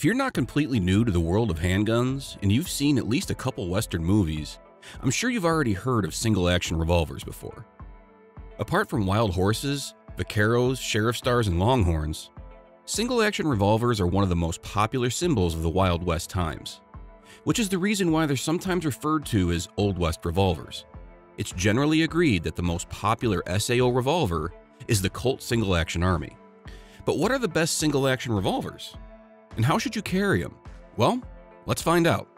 If you're not completely new to the world of handguns, and you've seen at least a couple Western movies, I'm sure you've already heard of single-action revolvers before. Apart from wild horses, vaqueros, sheriff stars, and longhorns, single-action revolvers are one of the most popular symbols of the Wild West times, which is the reason why they're sometimes referred to as Old West revolvers. It's generally agreed that the most popular SAO revolver is the Colt Single Action Army. But what are the best single-action revolvers? And how should you carry them? Well, let's find out.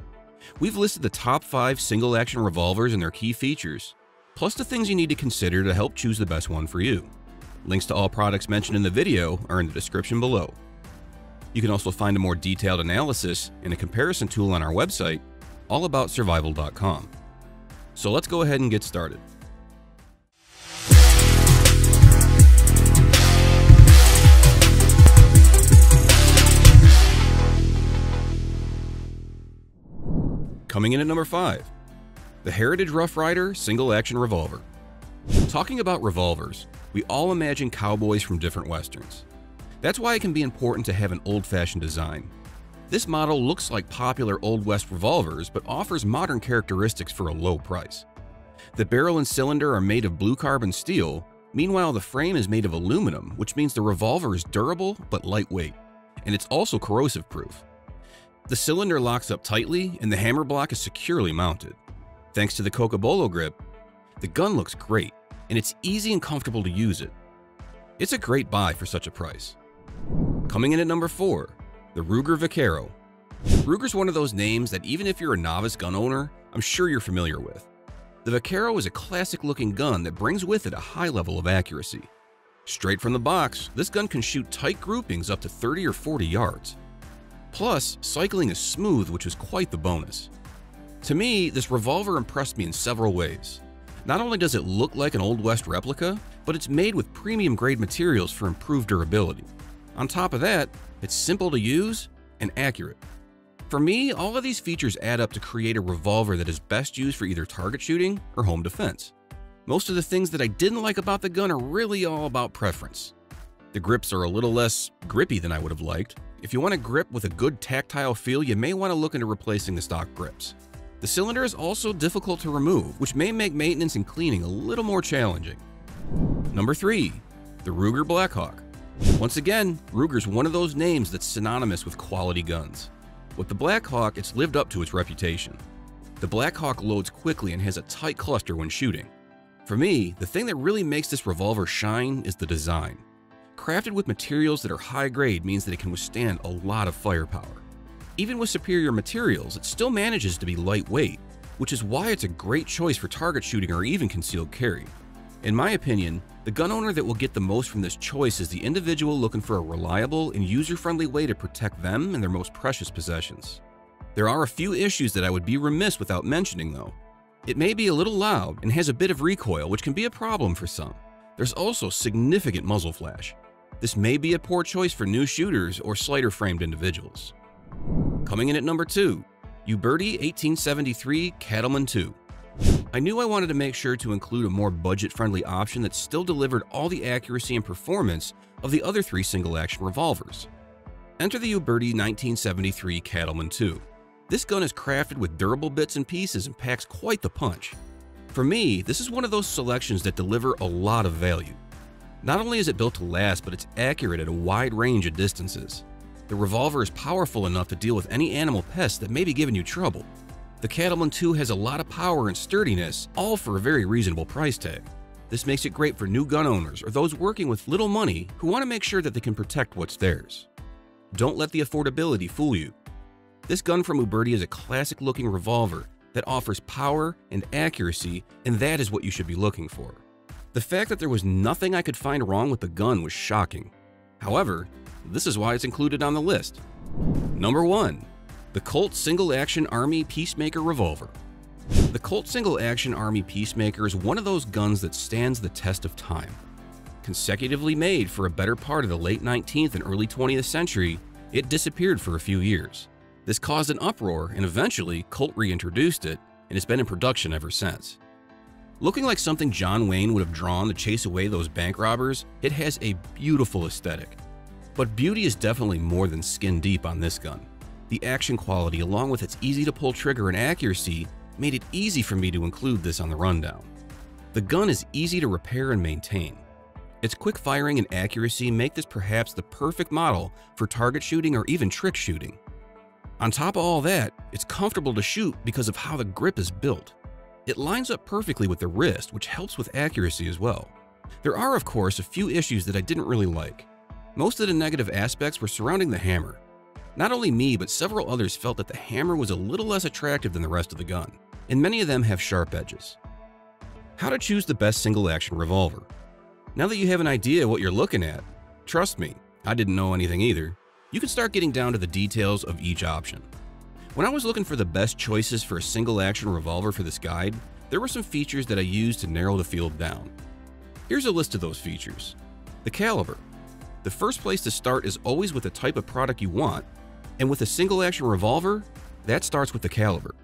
We've listed the top 5 single-action revolvers and their key features, plus the things you need to consider to help choose the best one for you. Links to all products mentioned in the video are in the description below. You can also find a more detailed analysis and a comparison tool on our website, allaboutsurvival.com. So let's go ahead and get started. Coming in at number 5, the Heritage Rough Rider Single Action Revolver. Talking about revolvers, we all imagine cowboys from different westerns. That's why it can be important to have an old-fashioned design. This model looks like popular Old West revolvers but offers modern characteristics for a low price. The barrel and cylinder are made of blue carbon steel, meanwhile the frame is made of aluminum, which means the revolver is durable but lightweight, and it's also corrosive proof. The cylinder locks up tightly, and the hammer block is securely mounted. Thanks to the Cocobolo grip, the gun looks great, and it's easy and comfortable to use it. It's a great buy for such a price. Coming in at number 4, the Ruger Vaquero. Ruger's one of those names that even if you're a novice gun owner, I'm sure you're familiar with. The Vaquero is a classic-looking gun that brings with it a high level of accuracy. Straight from the box, this gun can shoot tight groupings up to 30 or 40 yards. Plus, cycling is smooth, which is quite the bonus. To me, this revolver impressed me in several ways. Not only does it look like an Old West replica, but it's made with premium-grade materials for improved durability. On top of that, it's simple to use and accurate. For me, all of these features add up to create a revolver that is best used for either target shooting or home defense. Most of the things that I didn't like about the gun are really all about preference. The grips are a little less grippy than I would have liked. If you want a grip with a good tactile feel, you may want to look into replacing the stock grips. The cylinder is also difficult to remove, which may make maintenance and cleaning a little more challenging. Number 3, the Ruger Blackhawk. Once again, Ruger's one of those names that's synonymous with quality guns. With the Blackhawk, it's lived up to its reputation. The Blackhawk loads quickly and has a tight cluster when shooting. For me, the thing that really makes this revolver shine is the design. Crafted with materials that are high grade means that it can withstand a lot of firepower. Even with superior materials, it still manages to be lightweight, which is why it's a great choice for target shooting or even concealed carry. In my opinion, the gun owner that will get the most from this choice is the individual looking for a reliable and user-friendly way to protect them and their most precious possessions. There are a few issues that I would be remiss without mentioning though. It may be a little loud and has a bit of recoil, which can be a problem for some. There's also significant muzzle flash. This may be a poor choice for new shooters or slighter-framed individuals. Coming in at number 2, Uberti 1873 Cattleman II. I knew I wanted to make sure to include a more budget-friendly option that still delivered all the accuracy and performance of the other 3 single-action revolvers. Enter the Uberti 1973 Cattleman II. This gun is crafted with durable bits and pieces and packs quite the punch. For me, this is one of those selections that deliver a lot of value. Not only is it built to last, but it's accurate at a wide range of distances. The revolver is powerful enough to deal with any animal pests that may be giving you trouble. The Cattleman II has a lot of power and sturdiness, all for a very reasonable price tag. This makes it great for new gun owners or those working with little money who want to make sure that they can protect what's theirs. Don't let the affordability fool you. This gun from Uberti is a classic-looking revolver that offers power and accuracy, and that is what you should be looking for. The fact that there was nothing I could find wrong with the gun was shocking. However, this is why it's included on the list. Number 1, the Colt Single Action Army Peacemaker Revolver. The Colt Single Action Army Peacemaker is one of those guns that stands the test of time. Consecutively made for a better part of the late 19th and early 20th century, it disappeared for a few years. This caused an uproar, and eventually Colt reintroduced it, and it's been in production ever since. Looking like something John Wayne would have drawn to chase away those bank robbers, it has a beautiful aesthetic. But beauty is definitely more than skin deep on this gun. The action quality, along with its easy-to-pull trigger and accuracy, made it easy for me to include this on the rundown. The gun is easy to repair and maintain. Its quick firing and accuracy make this perhaps the perfect model for target shooting or even trick shooting. On top of all that, it's comfortable to shoot because of how the grip is built. It lines up perfectly with the wrist, which helps with accuracy as well. There are, of course, a few issues that I didn't really like. Most of the negative aspects were surrounding the hammer. Not only me, but several others felt that the hammer was a little less attractive than the rest of the gun, and many of them have sharp edges. How to choose the best single-action revolver. Now that you have an idea what you're looking at, trust me, I didn't know anything either, you can start getting down to the details of each option. When I was looking for the best choices for a single-action revolver for this guide, there were some features that I used to narrow the field down. Here's a list of those features. The caliber. The first place to start is always with the type of product you want, and with a single-action revolver, that starts with the caliber.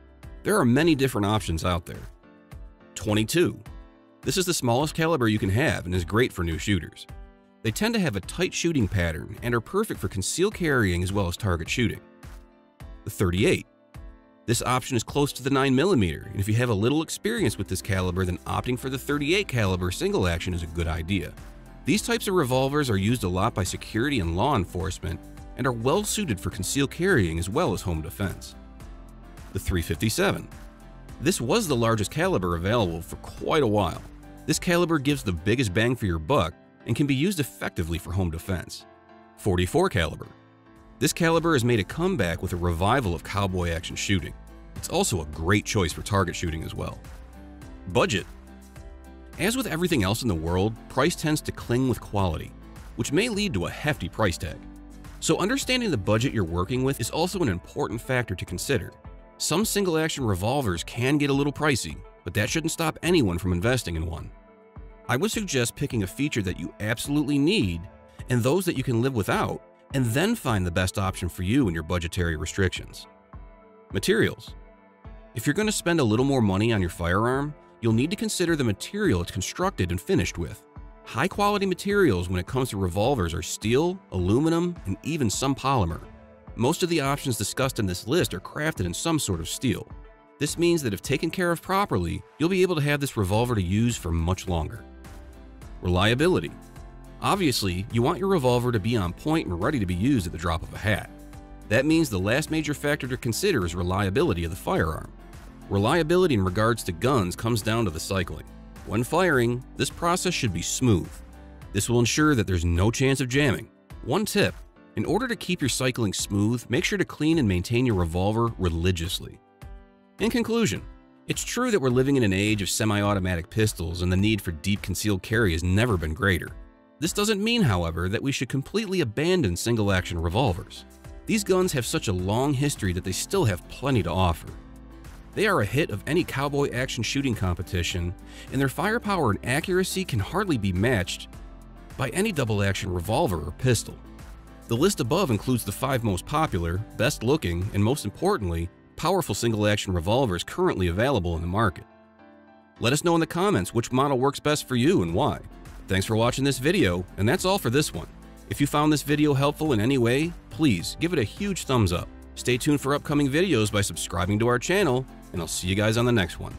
There are many different options out there. 22. This is the smallest caliber you can have and is great for new shooters. They tend to have a tight shooting pattern and are perfect for concealed carrying as well as target shooting. The 38. This option is close to the 9mm, and if you have a little experience with this caliber, then opting for the 38 caliber single action is a good idea. These types of revolvers are used a lot by security and law enforcement and are well suited for concealed carrying as well as home defense. The 357. This was the largest caliber available for quite a while. This caliber gives the biggest bang for your buck and can be used effectively for home defense. 44 caliber. This caliber has made a comeback with a revival of cowboy action shooting. It's also a great choice for target shooting as well. Budget. As with everything else in the world, price tends to cling with quality, which may lead to a hefty price tag. So understanding the budget you're working with is also an important factor to consider. Some single-action revolvers can get a little pricey, but that shouldn't stop anyone from investing in one. I would suggest picking a feature that you absolutely need and those that you can live without, and then find the best option for you and your budgetary restrictions. Materials. If you're going to spend a little more money on your firearm, you'll need to consider the material it's constructed and finished with. High-quality materials when it comes to revolvers are steel, aluminum, and even some polymer. Most of the options discussed in this list are crafted in some sort of steel. This means that if taken care of properly, you'll be able to have this revolver to use for much longer. Reliability. Obviously, you want your revolver to be on point and ready to be used at the drop of a hat. That means the last major factor to consider is reliability of the firearm. Reliability in regards to guns comes down to the cycling. When firing, this process should be smooth. This will ensure that there's no chance of jamming. One tip. In order to keep your cycling smooth, make sure to clean and maintain your revolver religiously. In conclusion, it's true that we're living in an age of semi-automatic pistols and the need for deep concealed carry has never been greater. This doesn't mean, however, that we should completely abandon single-action revolvers. These guns have such a long history that they still have plenty to offer. They are a hit of any cowboy action shooting competition, and their firepower and accuracy can hardly be matched by any double-action revolver or pistol. The list above includes the 5 most popular, best looking, and most importantly, powerful single-action revolvers currently available in the market. Let us know in the comments which model works best for you and why. Thanks for watching this video, and that's all for this one. If you found this video helpful in any way, please give it a huge thumbs up. Stay tuned for upcoming videos by subscribing to our channel, and I'll see you guys on the next one.